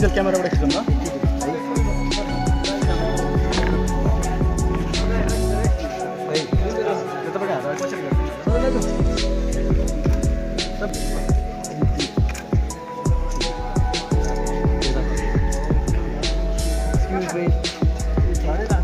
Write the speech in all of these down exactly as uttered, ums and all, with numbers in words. Just camera over here. What is that?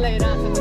I'll lay it out to